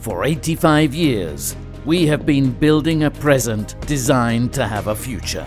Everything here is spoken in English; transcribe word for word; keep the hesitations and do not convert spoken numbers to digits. For eighty-five years, we have been building a present designed to have a future.